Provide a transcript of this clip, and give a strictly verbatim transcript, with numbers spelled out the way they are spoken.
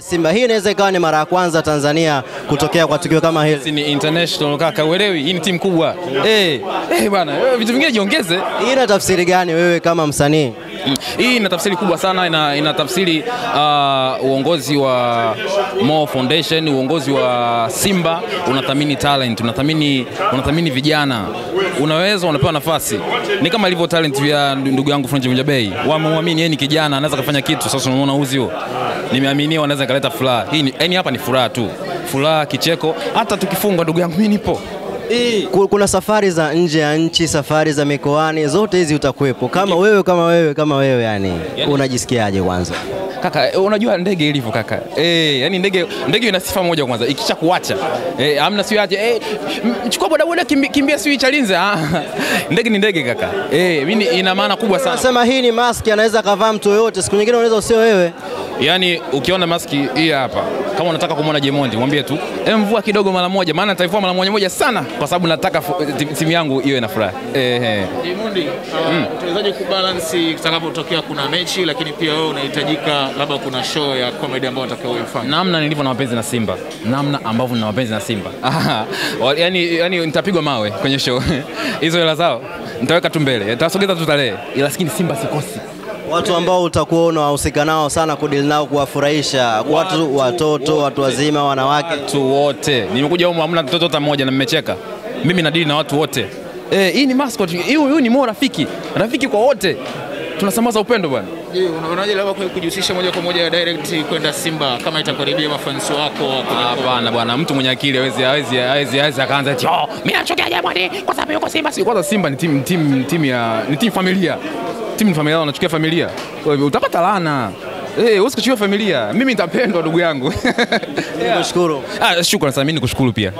Simba hii inaweza ikawa ni mara ya kwanza Tanzania kutokea kwa tukio kama hili. Ni international kaka, uelewi, hii ni timu kubwa. Eh, eh bwana, vitu vingine jiongeze. Hii ina tafsiri gani wewe kama msanii? Mm. Hii ina tafsiri kubwa sana, ina, ina tafsiri uh, uongozi wa Mo Foundation, uongozi wa Simba, unathamini talent, unathamini unathamini vijana. Unaweza unapewa nafasi. Ni kama ilivyo talent ya ndugu yangu Fronji Mbaye. Wamemwamini yeye ni kijana, anaweza kufanya kitu. Sasa unaona huzi huo. Nimeamini wanaweza kaleta furaha. Hii ni yani hapa ni furaha tu. Furaha, kicheko, hata tukifunga ndugu yangu mimi nipo. E. Kuna safari za nje ya nchi, safari za mikoani, zote hizi utakuepo. Kama wewe kama wewe kama wewe yani, yani. Unajisikiaje kwanza? Kaka, unajua ndege ilivyo kaka. Eh, yani ndege ndege ina sifa moja kwanza. Ikishakuacha, eh hamna sio aje. Eh chukua bodaboda kimbi, kimbia sio ichalinze. Ah. Ndege ni ndege kaka. Eh mimi ina maana kubwa sana. Nasema hii ni mask, anaweza kavaa mtu yote. Siku nyingine unaweza usio wewe. Yani ukiona maski hii hapa, kama unataka kumwona Jay Mondi mwambie tu mvua kidogo mara moja, maana nitaivua mara moja moja sana kwa sababu nataka timu yangu iwe na furaha. Ehe, Jay Mondi tunaweza kubalance kitakapotokea kuna mechi, lakini pia wewe unahitajika labda kuna show ya comedy ambayo utakayoifanya. Namna nilivyo na mapenzi na Simba, namna ambavyo na mapenzi na Simba yani yani nitapigwa mawe kwenye show hizo. Hela zao nitaweka tu mbele, nitasogeza tu tarehe, ila sikini Simba sikosi. Watu ambao utakuwa unawahusika nao sana, kudili nao, kuwafurahisha, watu watoto, watu wazima, wanawake, watu wote. Nimekuja huko hamna mtoto hata mmoja na mmecheka. Mimi nadili na watu wote. Eh, hii ni mascot, huyu ni Mo rafiki. Rafiki kwa wote. Tunasambaza upendo bwana. Je, unaonaje labda kujihusisha moja kwa moja direct kwenda Simba kama itakaribia mafansi wako? Hapana bwana, mtu mwenye akili hawezi hawezi hawezi hawezi akaanza eti oh mimi nachokia Jay Mondi kwa sababu yuko Simba. Kwanza Simba ni timu timu timu ya ni timu familia. Timu familia wanachukia familia. Utapata laana. Eh, hey, usichukie familia. Mimi nitapendwa ndugu yangu. Nikushukuru. Yeah. Ah, shukrani sana, mimi nikushukuru pia.